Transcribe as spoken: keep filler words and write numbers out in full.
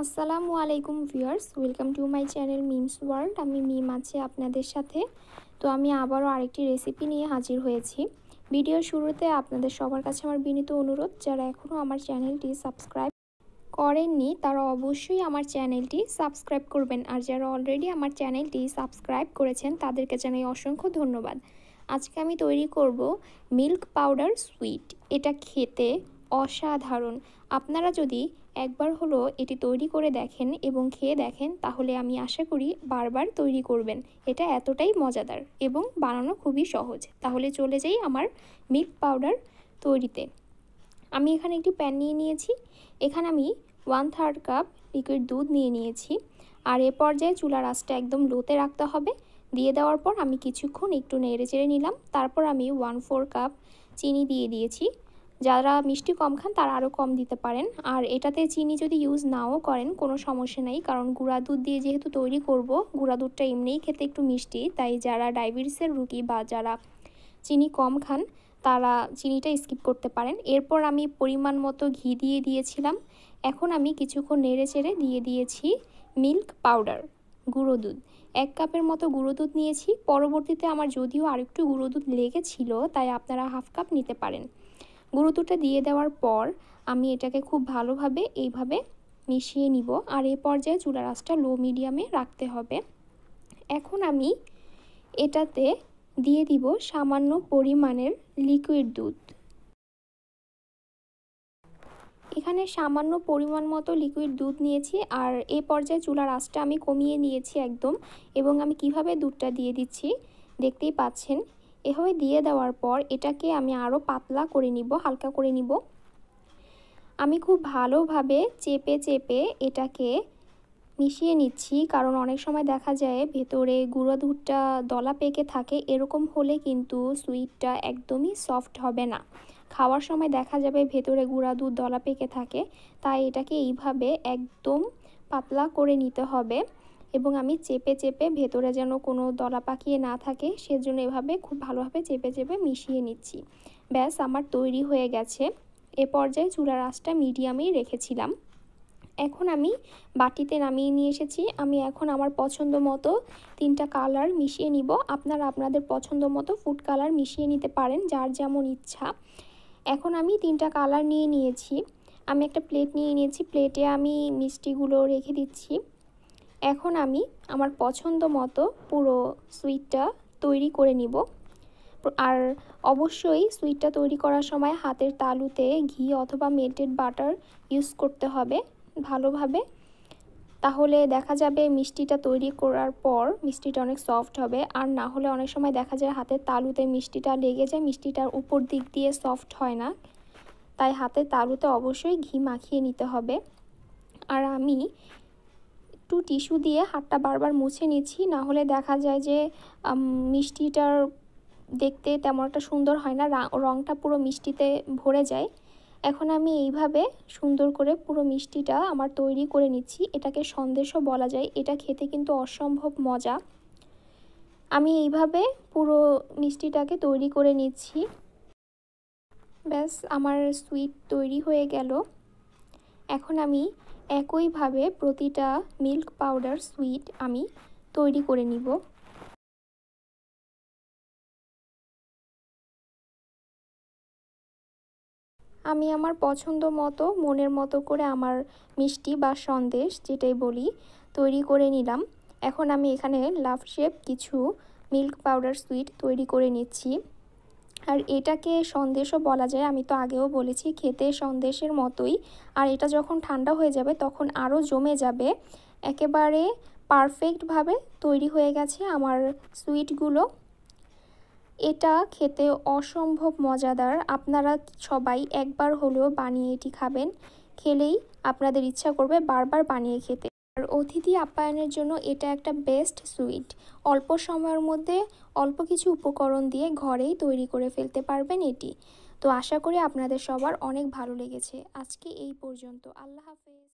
আসসালামু আলাইকুম viewers, welcome to my channel memes world. আমি মিম আছি আপনাদের সাথে। তো আমি আবারও আরেকটি রেসিপি নিয়ে হাজির হয়েছি। ভিডিওর শুরুতে আপনাদের সবার কাছে আমার বিনীত অনুরোধ, যারা এখনও আমার চ্যানেলটি সাবস্ক্রাইব করেননি তারা অবশ্যই আমার চ্যানেলটি সাবস্ক্রাইব করবেন, আর যারা অলরেডি আমার চ্যানেলটি সাবস্ক্রাইব করেছেন তাদেরকে জানাই অসংখ্য ধন্যবাদ। আজকে আমি তৈরি করব মিল্ক পাউডার সুইট। এটা খেতে অসাধারণ। আপনারা যদি একবার হলো এটি তৈরি করে দেখেন এবং খেয়ে দেখেন, তাহলে আমি আশা করি বারবার তৈরি করবেন। এটা এতটাই মজাদার এবং বানানো খুবই সহজ। তাহলে চলে যাই আমার মিল্ক পাউডার তৈরিতে। আমি এখানে একটি প্যান নিয়ে নিয়েছি, এখানে আমি ওয়ান থার্ড কাপ লিকুইড দুধ নিয়ে নিয়েছি। আর এ পর্যায়ে চুলার আঁচটা একদম লোতে রাখতে হবে। দিয়ে দেওয়ার পর আমি কিছুক্ষণ একটু নেড়ে চেড়ে নিলাম। তারপর আমি ওয়ান ফোর কাপ চিনি দিয়ে দিয়েছি। যারা মিষ্টি কম খান তারা আরও কম দিতে পারেন। আর এটাতে চিনি যদি ইউজ নাও করেন কোনো সমস্যা নেই, কারণ গুঁড়া দুধ দিয়ে যেহেতু তৈরি করব, গুঁড়া দুধটা এমনিই খেতে একটু মিষ্টি। তাই যারা ডায়াবেটিসের রুগী বা যারা চিনি কম খান তারা চিনিটা স্কিপ করতে পারেন। এরপর আমি পরিমাণ মতো ঘি দিয়ে দিয়েছিলাম। এখন আমি কিছুক্ষণ নেড়ে চেড়ে দিয়ে দিয়েছি মিল্ক পাউডার, গুঁড়ো দুধ। এক কাপের মতো গুঁড়ো দুধ নিয়েছি। পরবর্তীতে আমার যদিও আরেকটু গুঁড়ো দুধ লেগেছিল, তাই আপনারা হাফ কাপ নিতে পারেন। গুঁড়ো দুধটা দিয়ে দেওয়ার পর আমি এটাকে খুব ভালোভাবে এইভাবে মিশিয়ে নিব। আর এই পর্যায়ে চুলার আঁচটা লো মিডিয়ামে রাখতে হবে। এখন আমি এটাতে দিয়ে দিব সামান্য পরিমাণের লিকুইড দুধ। এখানে সামান্য পরিমাণ মতো লিকুইড দুধ নিয়েছি। আর এ পর্যায়ে চুলার আঁচটা আমি কমিয়ে নিয়েছি একদম। এবং আমি কিভাবে দুধটা দিয়ে দিচ্ছি দেখতেই পাচ্ছেন। এভাবে দিয়ে দেওয়ার পর এটাকে আমি আরও পাতলা করে নিব, হালকা করে নিব। আমি খুব ভালোভাবে চেপে চেপে এটাকে মিশিয়ে নিচ্ছি, কারণ অনেক সময় দেখা যায় ভেতরে গুঁড়ো দুধটা দলা পেকে থাকে। এরকম হলে কিন্তু সুইটটা একদমই সফট হবে না। খাওয়ার সময় দেখা যাবে ভেতরে গুঁড়া দুধ দলা পেকে থাকে। তাই এটাকে এইভাবে একদম পাতলা করে নিতে হবে। এবং আমি চেপে চেপে ভেতরে যেন কোনো দলা পাকিয়ে না থাকে সেজন্য এভাবে খুব ভালোভাবে চেপে চেপে মিশিয়ে নিচ্ছি। ব্যাস, আমার তৈরি হয়ে গেছে। এ পর্যায়ে চুলার আঁচটা মিডিয়ামেই রেখেছিলাম। এখন আমি বাটিতে নামিয়ে নিয়ে এসেছি। আমি এখন আমার পছন্দ মতো তিনটা কালার মিশিয়ে নিব। আপনারা আপনাদের পছন্দ মতো ফুড কালার মিশিয়ে নিতে পারেন, যার যেমন ইচ্ছা। এখন আমি তিনটা কালার নিয়ে নিয়েছি। আমি একটা প্লেট নিয়ে নিয়েছি, প্লেটে আমি মিষ্টিগুলো রেখে দিচ্ছি। এখন আমি আমার পছন্দ মতো পুরো সুইটটা তৈরি করে নিব। আর অবশ্যই সুইটটা তৈরি করার সময় হাতের তালুতে ঘি অথবা মেল্টেড বাটার ইউজ করতে হবে ভালোভাবে। তাহলে দেখা যাবে মিষ্টিটা তৈরি করার পর মিষ্টিটা অনেক সফট হবে। আর না হলে অনেক সময় দেখা যায় হাতের তালুতে মিষ্টিটা লেগে যায়, মিষ্টিটার উপর দিক দিয়ে সফট হয় না। তাই হাতের তালুতে অবশ্যই ঘি মাখিয়ে নিতে হবে। আর আমি একটু টিস্যু দিয়ে হাতটা বারবার মুছে নিচ্ছি, না হলে দেখা যায় যে মিষ্টিটার দেখতে তেমন একটা সুন্দর হয় না, রঙটা পুরো মিষ্টিতে ভরে যায়। এখন আমি এইভাবে সুন্দর করে পুরো মিষ্টিটা আমার তৈরি করে নিচ্ছি। এটাকে সন্দেশও বলা যায়। এটা খেতে কিন্তু অসম্ভব মজা। আমি এইভাবে পুরো মিষ্টিটাকে তৈরি করে নিচ্ছি। ব্যাস, আমার সুইট তৈরি হয়ে গেল। এখন আমি একইভাবে প্রতিটা মিল্ক পাউডার সুইট আমি তৈরি করে নিব। আমি আমার পছন্দ মতো, মনের মতো করে আমার মিষ্টি বা সন্দেশ যেটাই বলি তৈরি করে নিলাম। এখন আমি এখানে লাভ শেপ কিছু মিল্ক পাউডার সুইট তৈরি করে নিচ্ছি। আর এটাকে সন্দেশও বলা যায়, আমি তো আগেও বলেছি, খেতে সন্দেশের মতোই। আর এটা যখন ঠান্ডা হয়ে যাবে তখন আরও জমে যাবে। একেবারে পারফেক্টভাবে তৈরি হয়ে গেছে আমার সুইটগুলো। এটা খেতে অসম্ভব মজাদার। আপনারা সবাই একবার হলেও বানিয়ে এটি খাবেন, খেলেই আপনাদের ইচ্ছা করবে বারবার বানিয়ে খেতে। আর অতিথি আপ্যায়নের জন্য এটা একটা বেস্ট সুইট। অল্প সময়ের মধ্যে অল্প কিছু উপকরণ দিয়ে ঘরেই তৈরি করে ফেলতে পারবেন এটি। তো আশা করি আপনাদের সবার অনেক ভালো লেগেছে। আজকে এই পর্যন্ত। আল্লাহ হাফেজ।